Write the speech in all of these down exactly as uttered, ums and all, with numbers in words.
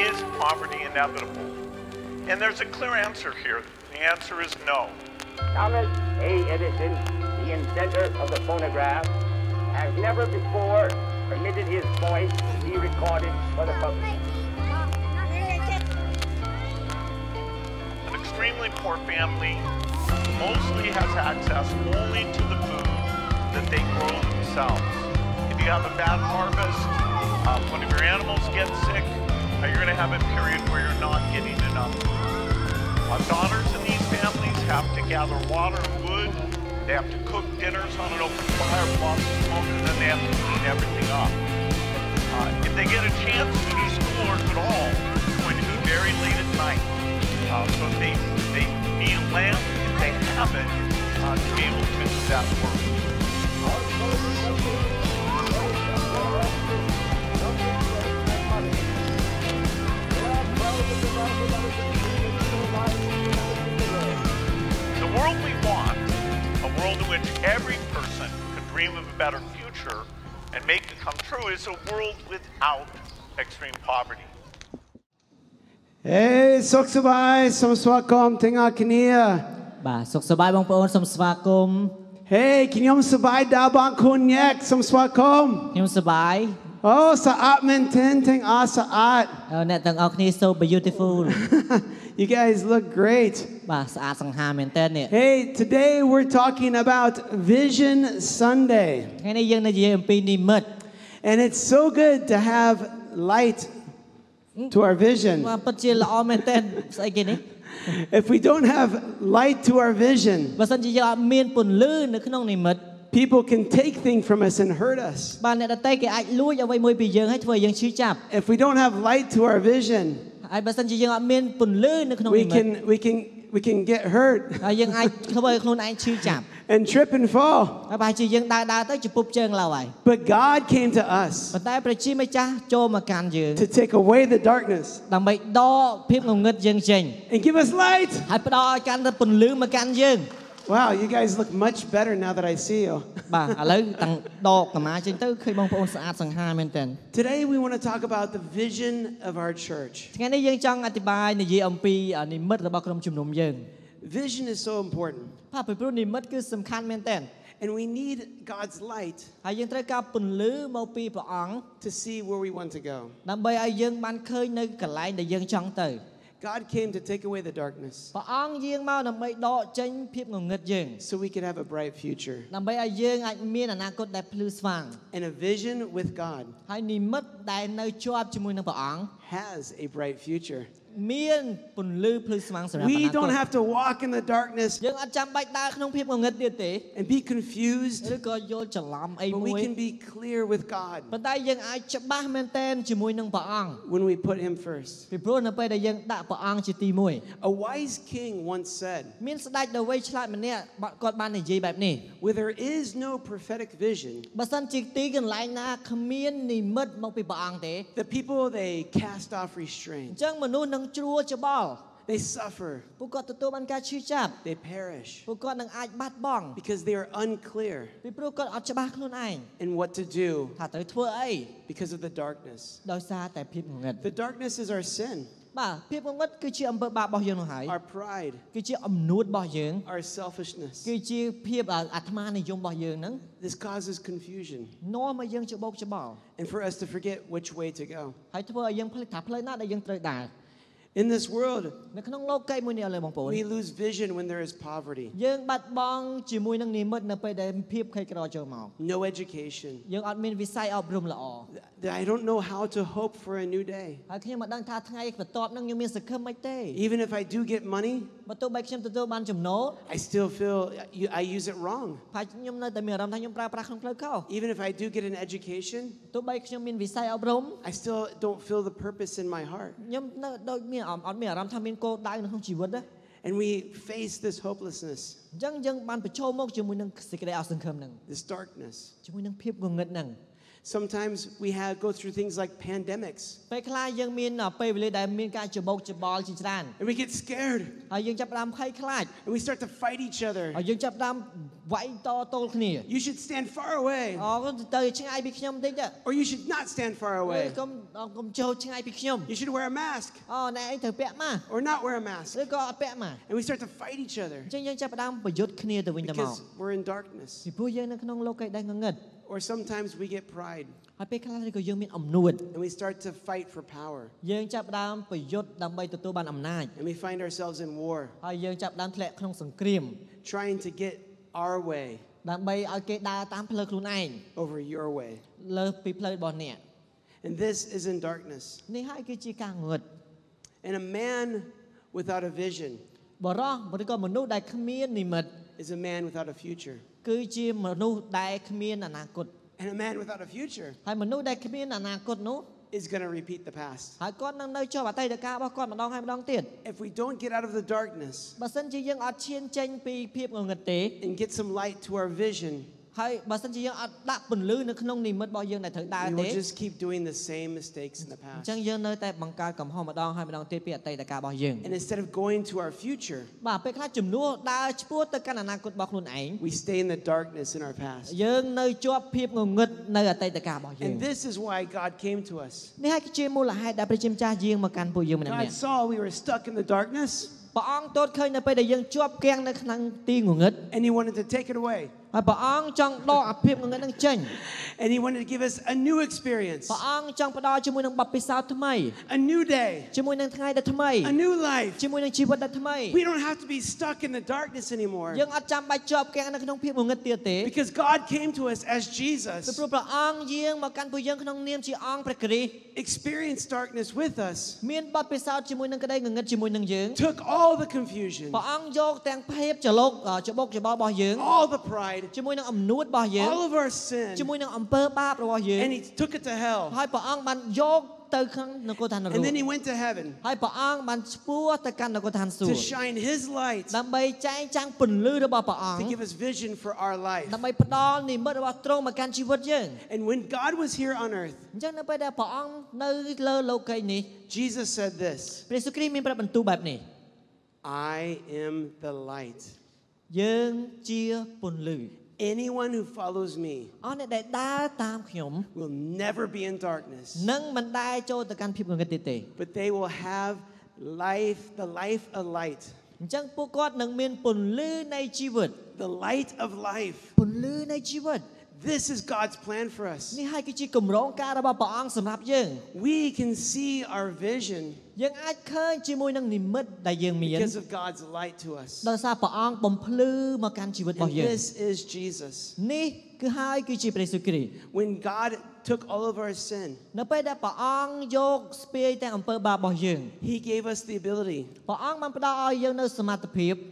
Is poverty inevitable? And there's a clear answer here. The answer is no. Thomas A. Edison, the inventor of the phonograph, has never before permitted his voice to be recorded for the public. An extremely poor family mostly has access only to the food that they grow themselves. If you have a bad harvest, uh, one of your animals gets sick, uh, you're going to have a period where you're not getting enough food. Our daughters in these families have to gather water and wood. They have to cook dinners on an open fire, blow smoke, and then they have to clean everything up. Uh, if they get a chance to do schoolwork at all, it's going to be very late at night. Uh, so if they, they need a lamp, if they have it, uh, to be able to do that work. The world we want, a world in which every person could dream of a better future and make it come true, is a world without extreme poverty. Hey, Soksabai, Somswakom, Tenga Kania. Ba, Soksabai, Bangpon, Somswakom. Hey, Kinyom Sabai, Dabang Kunyak, Somswakom. Kinyom Sabai. Oh, Saat Menten, Teng Ah Saat. Oh, Net Teng Okni, so beautiful. You guys look great. Hey, today we're talking about Vision Sunday. And it's so good to have light to our vision. If we don't have light to our vision, people can take things from us and hurt us. If we don't have light to our vision, We can, we can, we can get hurt and trip and fall. But God came to us to take away the darkness and give us light. Wow, you guys look much better now that I see you. Today we want to talk about the vision of our church. Vision is so important. And we need God's light to see where we want to go. God came to take away the darkness so we could have a bright future and a vision with God has a bright future. We don't have to walk in the darkness and be confused, but we can be clear with God when we put Him first. A wise king once said, where there is no prophetic vision, the people, they cast off restraint. They suffer. They perish. Because they are unclear in what to do because of the darkness. The darkness is our sin. Our pride. Our selfishness. This causes confusion and for us to forget which way to go. In this world, we lose vision when there is poverty. No education. I don't know how to hope for a new day. Even if I do get money, I still feel I use it wrong. Even if I do get an education, I still don't feel the purpose in my heart. And we face this hopelessness, this darkness. Sometimes we have go through things like pandemics. And we get scared. And we start to fight each other. You should stand far away. Or you should not stand far away. You should wear a mask. Or not wear a mask. And we start to fight each other. Because we're in darkness. Or sometimes we get pride. And we start to fight for power. And we find ourselves in war. Trying to get our way over your way. And this is in darkness. And a man without a vision is a man without a future. And a man without a future is going to repeat the past. If we don't get out of the darkness and get some light to our vision, we will just keep doing the same mistakes in the past. And instead of going to our future, we stay in the darkness in our past. And this is why God came to us. God saw we were stuck in the darkness. And he wanted to take it away. And he wanted to give us a new experience. A new day. A new life. We don't have to be stuck in the darkness anymore. Because God came to us as Jesus. Experienced darkness with us. Took all the confusion, all the pride, all of our sin, and he took it to hell. And then he went to heaven to shine his light, to give us vision for our life. And when God was here on earth, Jesus said this: I am the light. Anyone who follows me will never be in darkness, but they will have life, the life of light. The light of life. This is God's plan for us. We can see our vision because of God's light to us. And this is Jesus. When God took all of our sin, he gave us the ability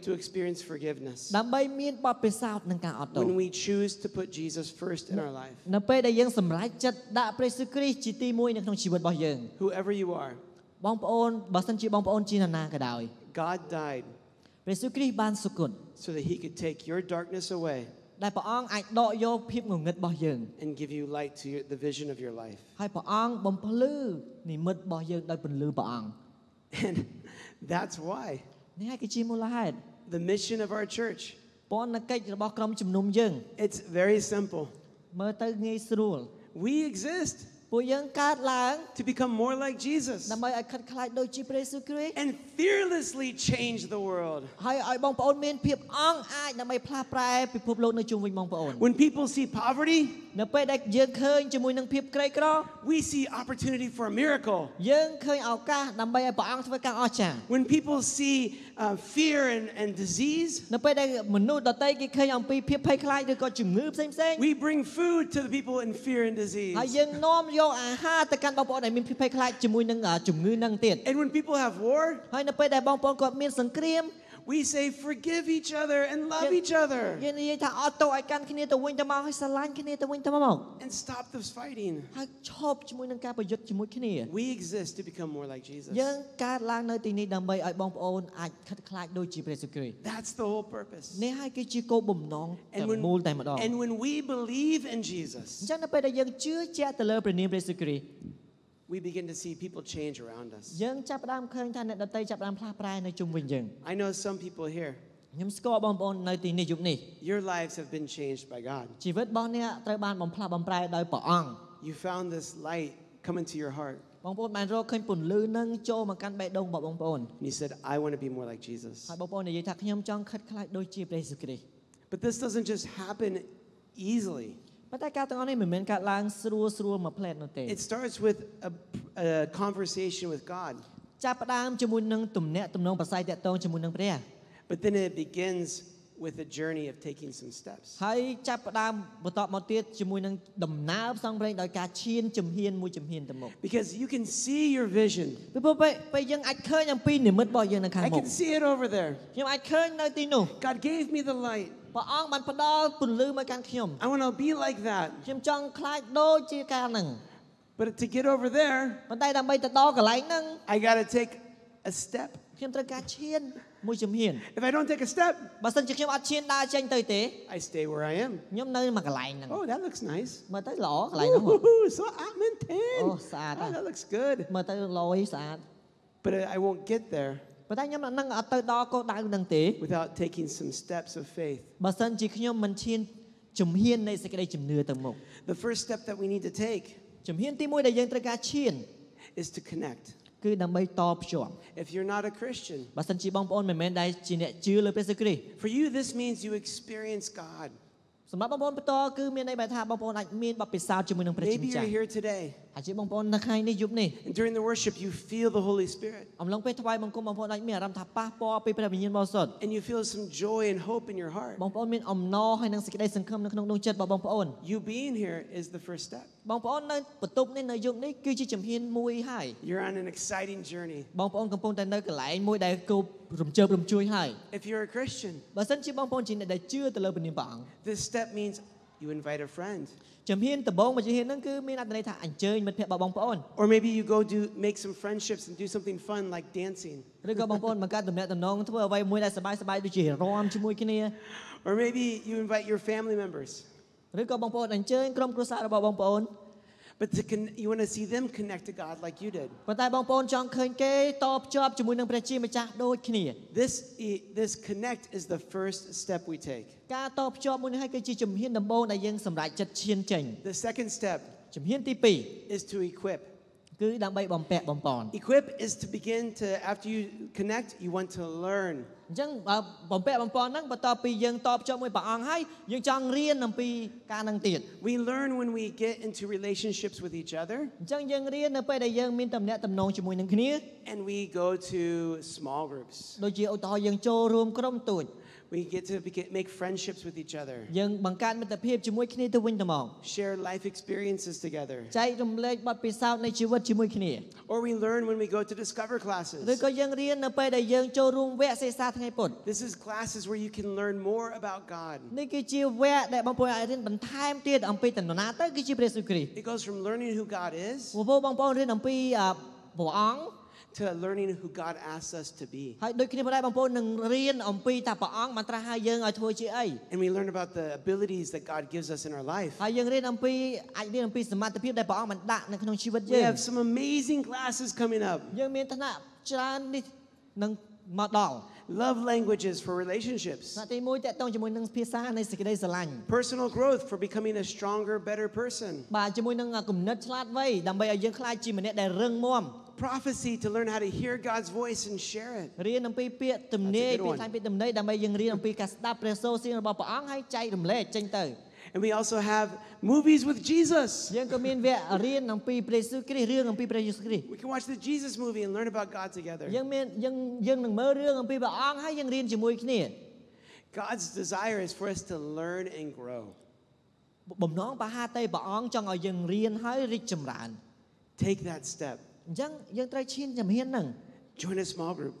to experience forgiveness when we choose to put Jesus first in our life. Whoever you are, God died so that he could take your darkness away and give you light to your, the vision of your life. And that's why the mission of our church, it's very simple. We exist to become more like Jesus and fearlessly change the world. When people see poverty, we see opportunity for a miracle. When people see uh, fear and, and disease, we bring food to the people in fear and disease. And when people have war, We say forgive each other and love each other. And stop this fighting. We exist to become more like Jesus. That's the whole purpose. And when, and when we believe in Jesus, we begin to see people change around us. I know some people here, your lives have been changed by God. You found this light come into your heart. He said, I want to be more like Jesus. But this doesn't just happen easily. It starts with a, a conversation with God. But then it begins with a journey of taking some steps. Because you can see your vision. I can see it over there. God gave me the light. I want to be like that. But to get over there, I got to take a step. If I don't take a step, I stay where I am. Oh, that looks nice. Ooh, so oh, that looks good. But I won't get there without taking some steps of faith. The first step that we need to take is to connect. If you're not a Christian, for you this means you experience God. Maybe you're here today, and during the worship you feel the Holy Spirit, and you feel some joy and hope in your heart. You being here is the first step. You're on an exciting journey. If you're a Christian, this step means you invite a friend. Or maybe you go do make some friendships and do something fun like dancing. Or maybe you invite your family members. But to con- you want to see them connect to God like you did. This, this connect is the first step we take. The second step is to equip. Equip is to begin to, after you connect, you want to learn. We learn when we get into relationships with each other. And we go to small groups. We get to make friendships with each other. Share life experiences together. Or we learn when we go to Discover classes. This is classes where you can learn more about God. It goes from learning who God is to learning who God asks us to be. And we learn about the abilities that God gives us in our life. We have some amazing classes coming up. Love languages for relationships. Personal growth for becoming a stronger, better person. Prophecy to learn how to hear God's voice and share it. And we also have movies with Jesus. We can watch the Jesus movie and learn about God together. God's desire is for us to learn and grow. Take that step. Join a small group.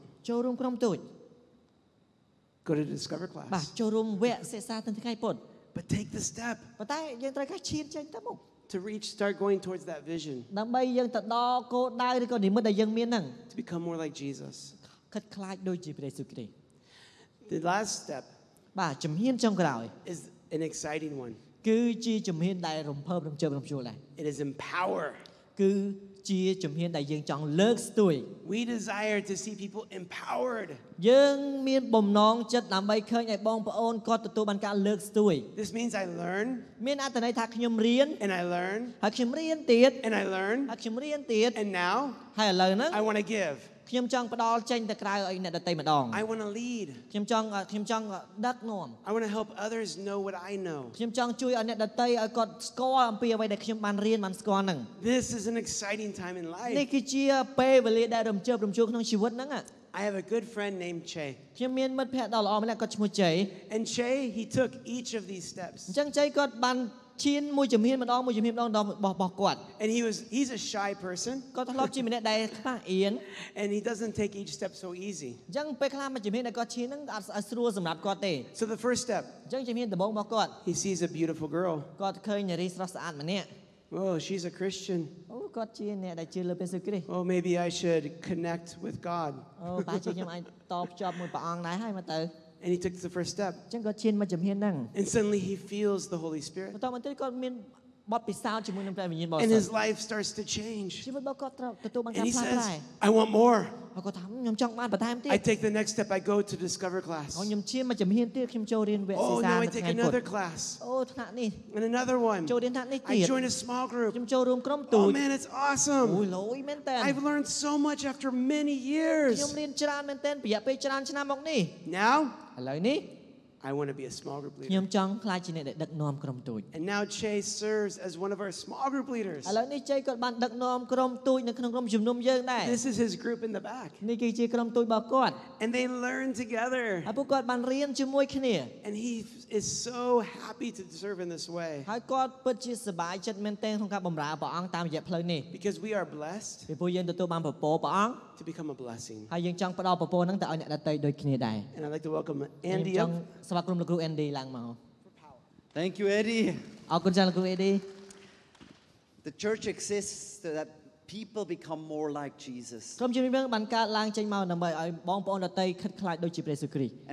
Go to the Discover class. But take the step to reach, start going towards that vision. To become more like Jesus. The last step is an exciting one. It is empower. We desire to see people empowered. This means I learn, and I learn, and I learn, and now I want to give. I want to lead. I want to help others know what I know. This is an exciting time in life. I have a good friend named Che. And Che, he took each of these steps. And he was, he's a shy person. And he doesn't take each step so easy. So the first step, he sees a beautiful girl. Oh, she's a Christian. Oh, maybe I should connect with God. And he took the first step. And suddenly he feels the Holy Spirit. And his life starts to change. And he says, I want more. I take the next step. I go to Discover class. Oh, now I take another class. And another one. I join a small group. Oh, man, it's awesome. I've learned so much after many years. Now, I want to be a small group leader. And now Chase serves as one of our small group leaders. This is his group in the back. And they learn together. And he is so happy to serve in this way. Because we are blessed to become a blessing. And I'd like to welcome Andy up. Thank you, Eddie. The church exists so that people become more like Jesus. And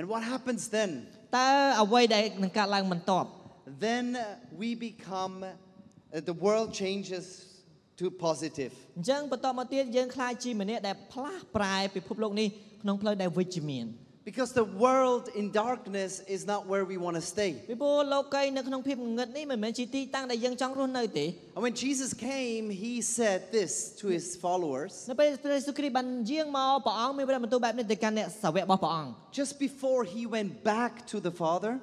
what happens then? Then we become, uh, the world changes to positive. Because the world in darkness is not where we want to stay. And when Jesus came, he said this to his followers. Just before he went back to the Father,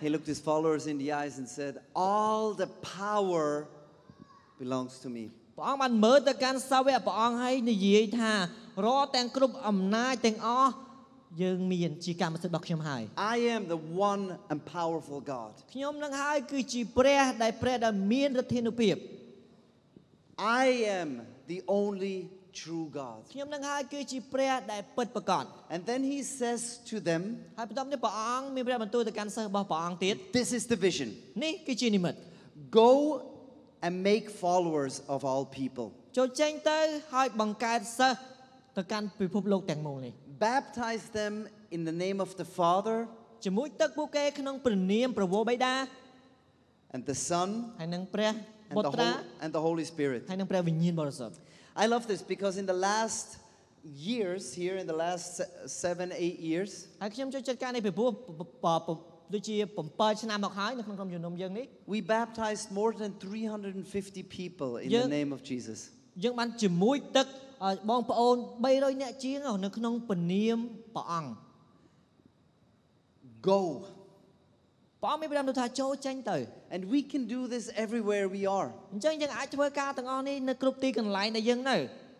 he looked his followers in the eyes and said, all the power belongs to me. I am the one and powerful God. I am the only true God. And then he says to them, this is the vision. Go and make followers of all people. Baptize them in the name of the Father and the Son and the, Holy, and the Holy Spirit. I love this because in the last years, here in the last seven, eight years, we baptized more than three hundred fifty people in the name of Jesus. Go. And we can do this everywhere we are.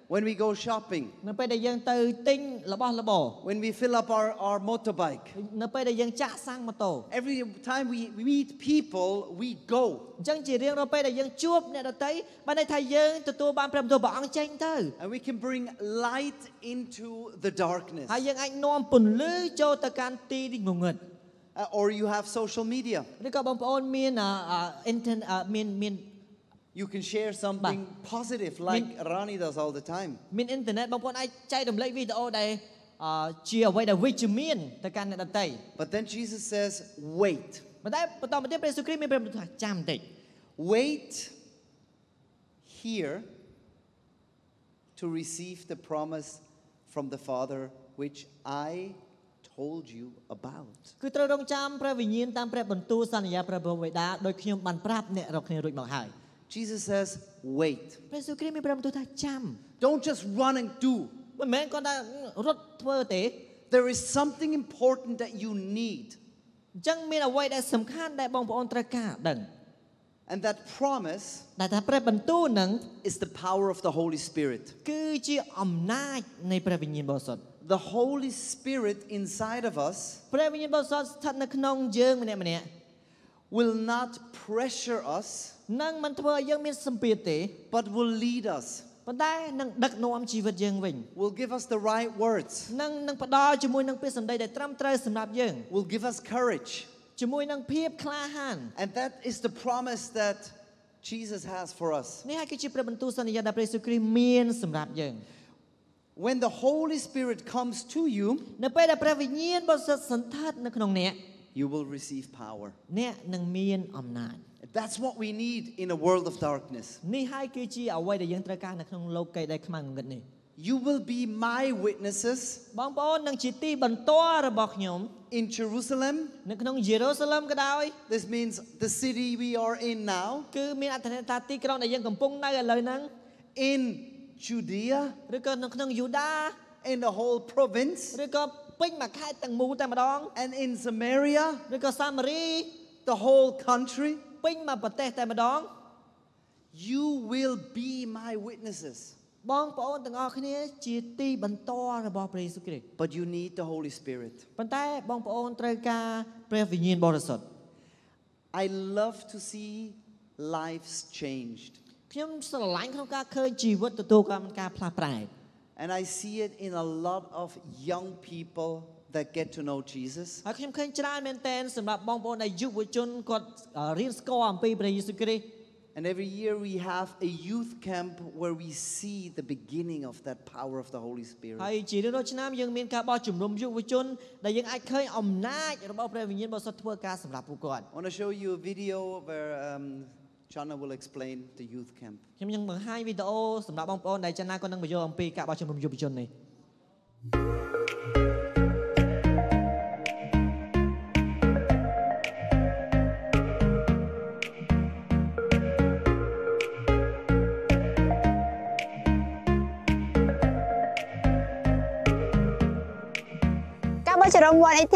When we go shopping, when we fill up our, our motorbike, every time we meet people, we go. And we can bring light into the darkness. Uh, or you have social media. You can share something positive like Rani does all the time. But then Jesus says, wait. Wait here to receive the promise from the Father which I told you about. Jesus says, wait. Don't just run and do. There is something important that you need. And that promise is the power of the Holy Spirit. The Holy Spirit inside of us will not pressure us, but will lead us, will give us the right words, will give us courage. And that is the promise that Jesus has for us. When the Holy Spirit comes to you, you will receive power. That's what we need in a world of darkness. You will be my witnesses in Jerusalem. This means the city we are in now. In Judea. In the whole province. And in Samaria, the whole country, you will be my witnesses. But you need the Holy Spirit. I love to see lives changed. And I see it in a lot of young people that get to know Jesus. And every year we have a youth camp where we see the beginning of that power of the Holy Spirit. I want to show you a video where um, Chana will explain the youth camp. Wow. Control one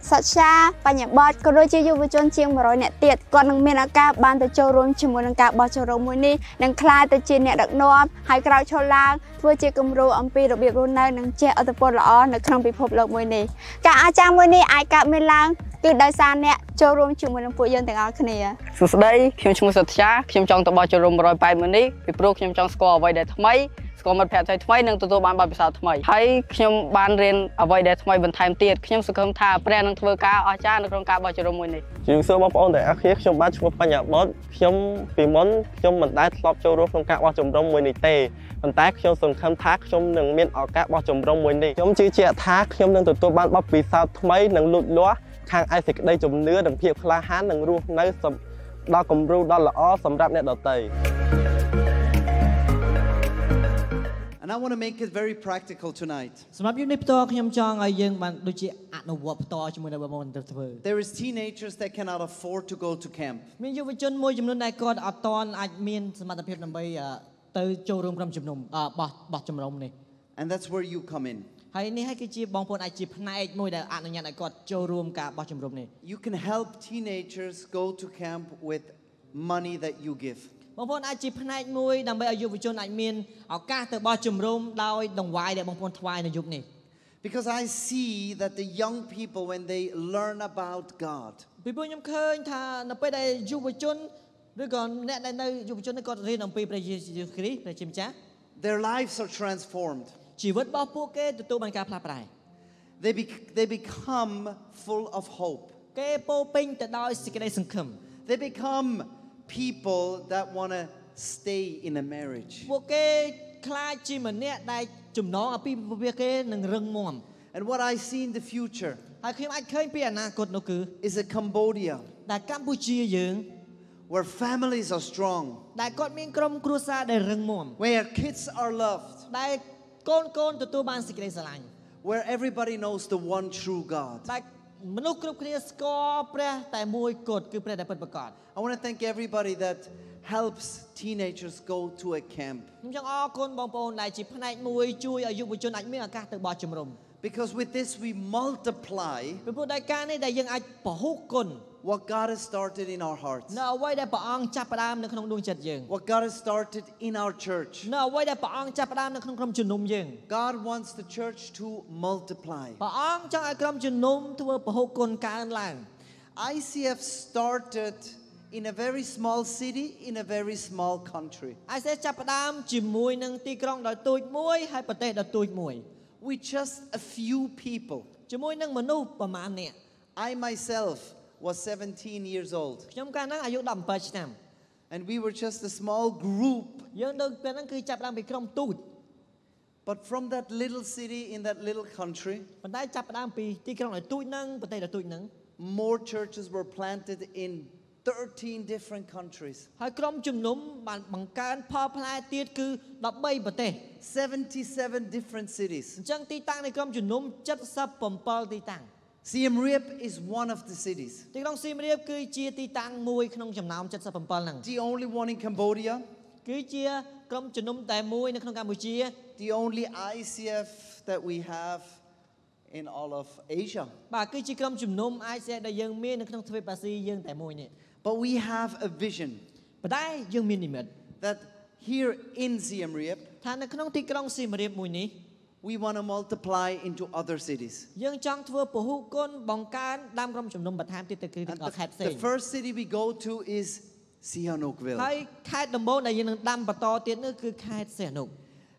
such a bot, Koroji, you would the Common pet at my name to do one by beside my high, Kim Bandrin, avoid that my one time theatre, Kim Sukum Tap, Bran and Twerka, or Chan from Cabachomuni. Kim so upon the action match for Panya Bot, Kim Pimon, Kim and that slop show from Cabachum Brom when it day, and tax Kim some contact from the men or Cabachum Brom when they come to attack him to do one by beside my and look lower. khang ai xịt đây chùm nứa đằng kia khla hán đằng ruộng nơi đo cùng ruộng đo là ó sầm rạp nét đầu tây. And I want to make it very practical tonight. There is teenagers that cannot afford to go to camp. And that's where you come in. You can help teenagers go to camp with money that you give. Because I see that the young people, when they learn about God, their lives are transformed. They, be they become full of hope. They become people that want to stay in a marriage. And what I see in the future is a Cambodia where families are strong, where kids are loved, where everybody knows the one true God. I want to thank everybody that helps teenagers go to a camp. Because with this we multiply what God has started in our hearts, what God has started in our church. God wants the church to multiply. I C F started in a very small city, in a very small country. With just a few people. I myself was seventeen years old. And we were just a small group. But from that little city in that little country, more churches were planted in thirteen different countries. seventy-seven different cities. Siem Reap is one of the cities. The only one in Cambodia. The only I C F that we have in all of Asia. But we have a vision that here in Siem Reap, we want to multiply into other cities. And the, the first city we go to is Sihanoukville.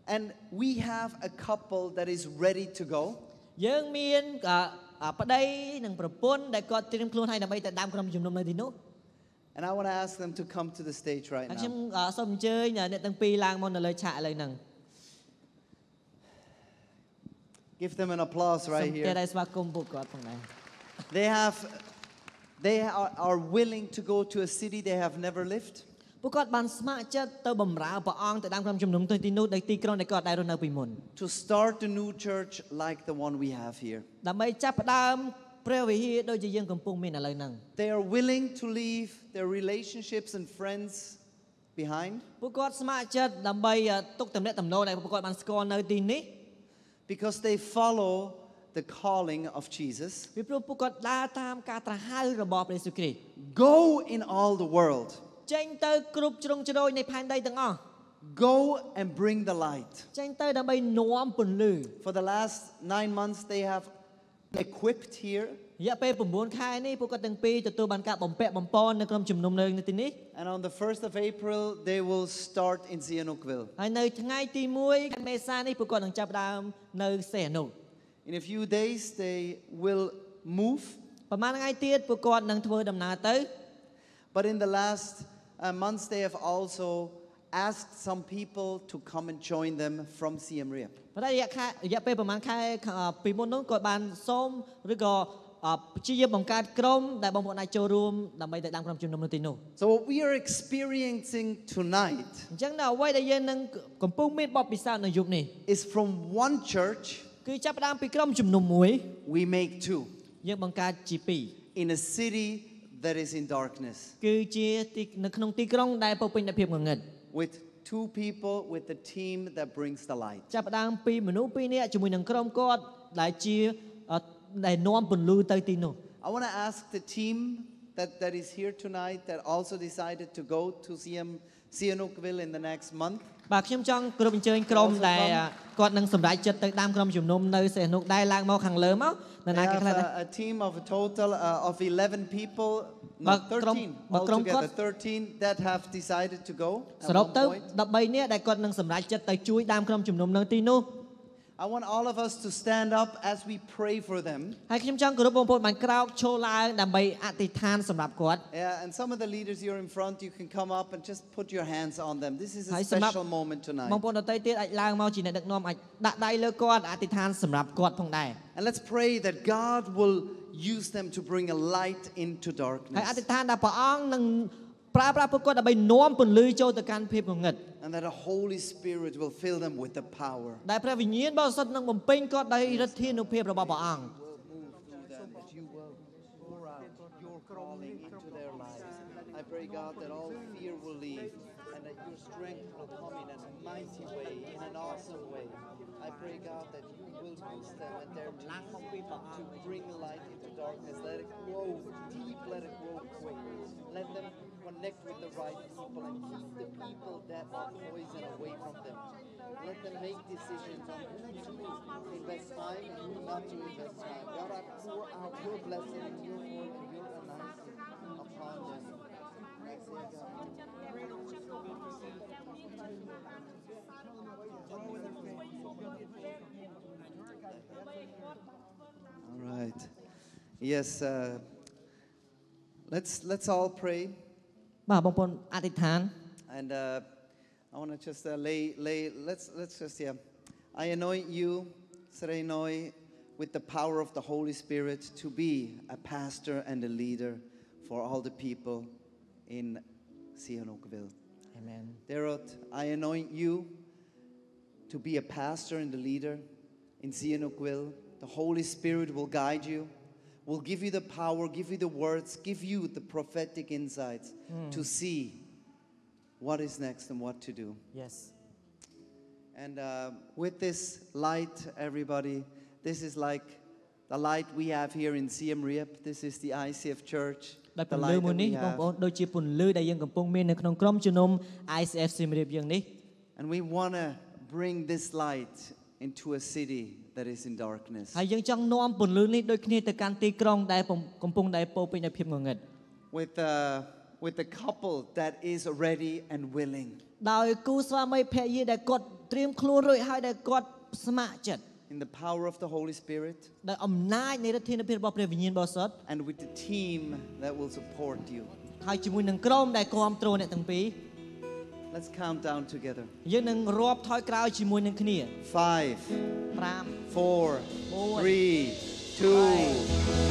And we have a couple that is ready to go. And I want to ask them to come to the stage right now. Give them an applause right here. They have, they are, are willing to go to a city they have never lived. To start a new church like the one we have here. They are willing to leave their relationships and friends behind. Because they follow the calling of Jesus. Go in all the world. Go and bring the light. For the last nine months they have equipped here. And on the first of April they will start in Sihanoukville. In a few days they will move. But in the last uh, months they have also asked some people to come and join them from Siem Reap. So what we are experiencing tonight is from one church, we make two in a city that is in darkness, with two people, with the team that brings the light. I want to ask the team that, that is here tonight that also decided to go to Siem, Sihanoukville in the next month. They have a, a team of a total uh, of eleven people, no, thirteen altogether, thirteen that have decided to go at one point. I want all of us to stand up as we pray for them. Yeah, and some of the leaders here in front, you can come up and just put your hands on them. This is a special moment tonight. And let's pray that God will use them to bring a light into darkness. And that the Holy Spirit will fill them with the power. I pray, God, that all fear will leave and that your strength will come in a mighty way, in an awesome way. I pray, God, that you will use them and their team to bring light into darkness. Let it grow deep, let it grow quick. Let them connect with the right people and keep the people that are poison away from them. Let them make decisions on who to invest time and who not to invest time. God, I pour out your blessing and your word and your anointing upon them. All right. Yes. Uh, let's let's all pray. And uh, I want to just uh, lay lay. Let's let's just yeah. I anoint you, Sreinoy, with the power of the Holy Spirit to be a pastor and a leader for all the people in Sihanoukville. Amen. Darot, I anoint you to be a pastor and a leader in Sihanoukville. The Holy Spirit will guide you, will give you the power, give you the words, give you the prophetic insights mm. to see what is next and what to do. Yes. And uh, with this light, everybody, this is like the light we have here in Siem Reap. This is the I C F Church. The light that we have. And we want to bring this light into a city that is in darkness. With uh, with a couple that is ready and willing. In the power of the Holy Spirit. And with the team that will support you. Let's count down together. Five, four, three, two,